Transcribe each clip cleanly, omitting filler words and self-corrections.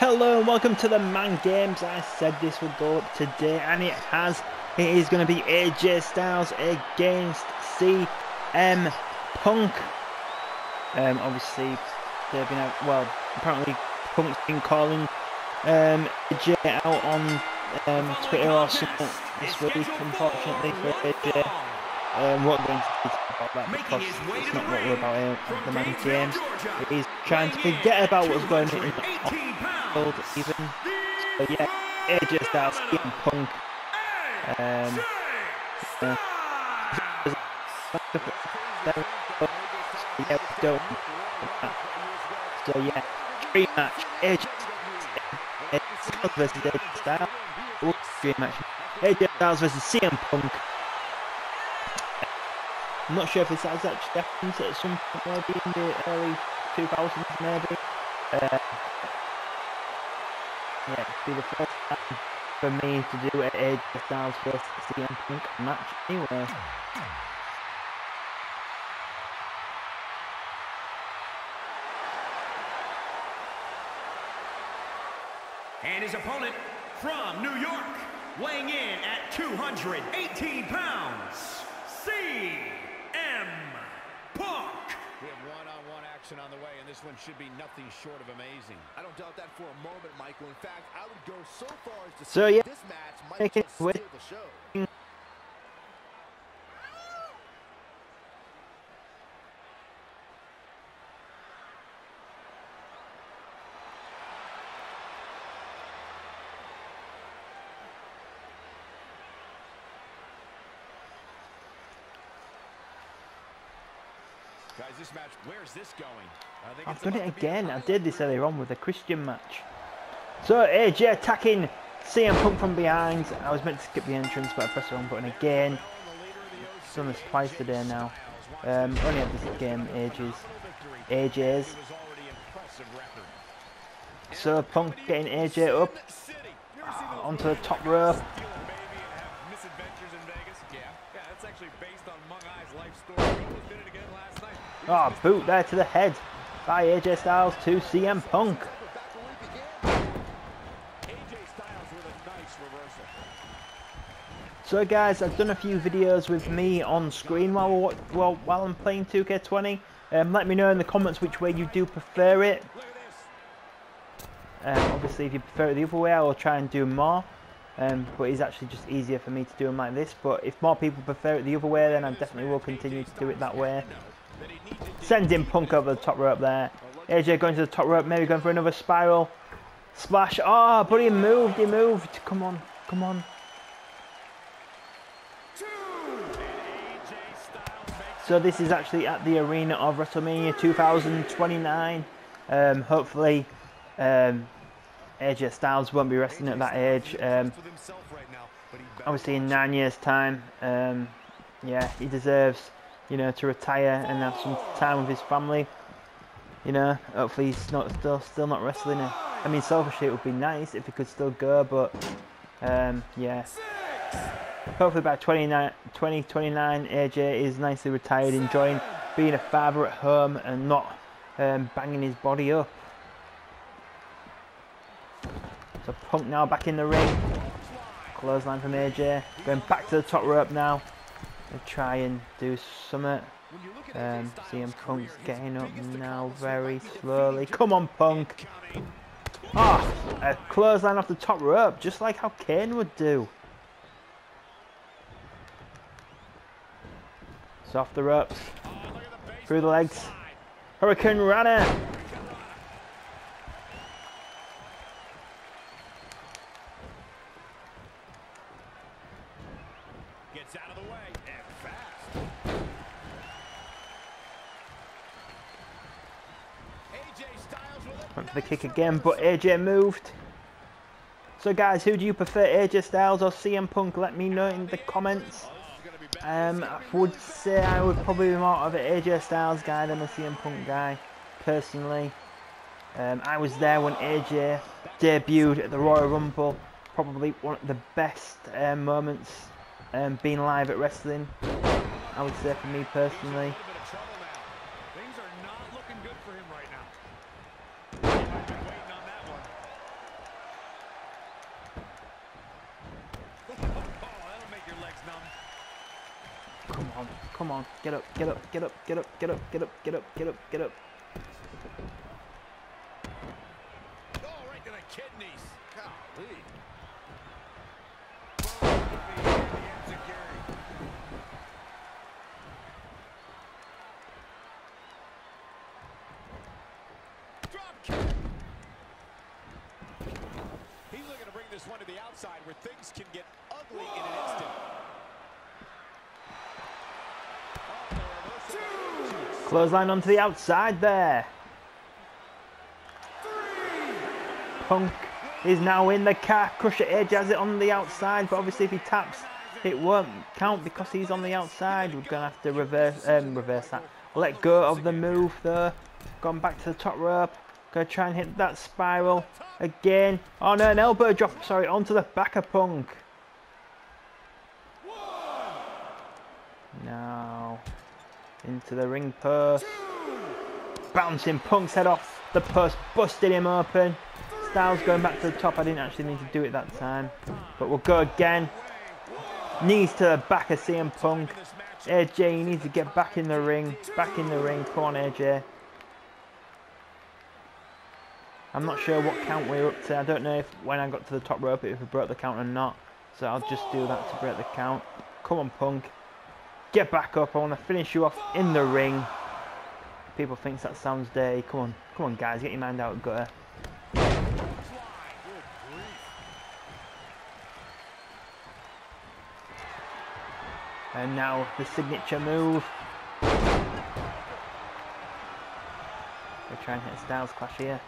Hello and welcome to the Man Games. I said this would go up today and it has. It is going to be AJ Styles against CM Punk. Obviously, they've been out, well, apparently Punk's been calling AJ out on Twitter or something this week, unfortunately, for AJ. What we're going to do about that, because it's not what we're about here at the Man Games. It is trying to forget about what's going on in the world, even. So yeah, AJ Styles, CM Punk. So yeah, dream match. AJ Styles versus AJ Styles. Dream match. AJ Styles versus CM Punk. I'm not sure if this has actually happened at some point, maybe in the early 2000s, maybe. Yeah, it'd be the first time for me to do an AJ Styles vs CM Punk match anyway. And his opponent from New York, weighing in at 218 pounds, on the way, and this one should be nothing short of amazing. I don't doubt that for a moment, Michael. In fact, I would go so far as to say yeah, this match might just steal the show. Guys, this match, where's this going? I've done it again. I did this earlier on with a Christian match. So AJ attacking CM Punk from behind. I was meant to skip the entrance, but I pressed the wrong button again. I've done this twice today now. Only had this game ages. So Punk getting AJ up onto the top rope. Oh, boot there to the head by AJ Styles to CM Punk. So guys, I've done a few videos with me on screen while I'm playing 2K20. Let me know in the comments which way you do prefer it. Obviously, if you prefer it the other way, I will try and do more. But it's actually just easier for me to do them like this. But if more people prefer it the other way, then I definitely will continue to do it that way. Sending Punk over the top rope there. AJ going to the top rope, maybe going for another spiral splash. Oh, but he moved. Come on, come on. So this is actually at the arena of WrestleMania 2029. Hopefully, AJ Styles won't be wrestling at that age. Obviously, in 9 years' time, yeah, he deserves, you know, to retire and have some time with his family. You know, hopefully he's not still not wrestling. I mean, selfishly it would be nice if he could still go, but yeah. Hopefully by 2029, AJ is nicely retired, enjoying being a father at home and not banging his body up. So Punk now back in the ring. Clothesline from AJ. Going back to the top rope now. And try and do something. CM Punk's getting up now very slowly. Come on, Punk. Oh, a clothesline off the top rope, just like how Kane would do. So off the ropes, through the legs. Hurricane Rana. Gets out of the way and fast. AJ Styles with went for the kick again, but AJ moved. So guys, who do you prefer, AJ Styles or CM Punk? Let me know in the comments. I would say I would probably be more of an AJ Styles guy than a CM Punk guy, personally. I was there when AJ debuted at the Royal Rumble. Probably one of the best moments being live at wrestling, I would say, for me personally. Come on, get up, get up, get up, get up, get up, get up, get up, get up, get up. Oh, right to the kidneys. Golly. Drop kick. He's looking to bring this one to the outside where things can get ugly in an instant. Clothesline onto the outside there. Punk is now in the calf crusher. Edge has it on the outside, but obviously if he taps, it won't count because he's on the outside. We're gonna have to reverse that. Let go of the move there. Gone back to the top rope. Gonna try and hit that spiral again. Oh no, an elbow drop. Sorry, onto the back of Punk. Now into the ring post. Bouncing Punk's head off the post, busted him open. Styles going back to the top. I didn't actually need to do it that time, but we'll go again. Knees to the back of CM Punk. AJ, you need to get back in the ring. Back in the ring. Come on, AJ. I'm not sure what count we're up to. I don't know if when I got to the top rope if we broke the count or not. So I'll just do that to break the count. Come on, Punk. Get back up. I want to finish you off in the ring. People think that sounds dirty. Come on. Come on, guys. Get your mind out of gutter. And now the signature move. We're trying to hit Styles Clash here.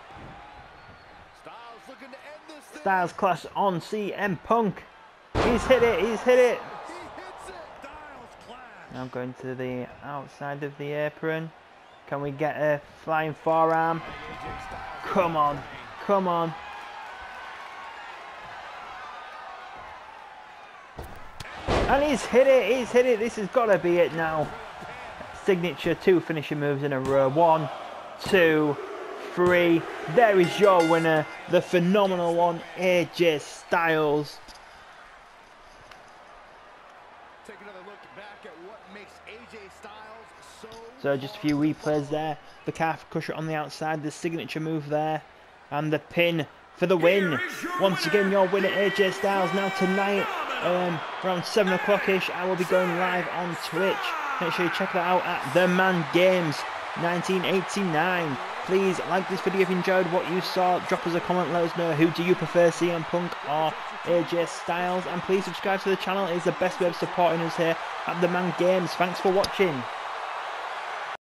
Styles Clash on CM Punk. He's hit it, he's hit it. Now going to the outside of the apron. Can we get a flying forearm? Come on, come on. And he's hit it, he's hit it. This has got to be it now. Signature, two finishing moves in a row. 1, 2, 3. There is your winner, the phenomenal one, AJ Styles. Take another look back at what makes AJ Styles so... So just a few replays there. The calf crusher on the outside, the signature move there, and the pin for the win. Once again, your winner, AJ Styles. Now tonight, around 7 o'clock-ish, I will be going live on Twitch. Make sure you check that out at The Man Games 1989. Please like this video if you enjoyed what you saw. Drop us a comment, let us know who do you prefer, CM Punk or AJ Styles. And please subscribe to the channel, it is the best way of supporting us here at The Man Games. Thanks for watching.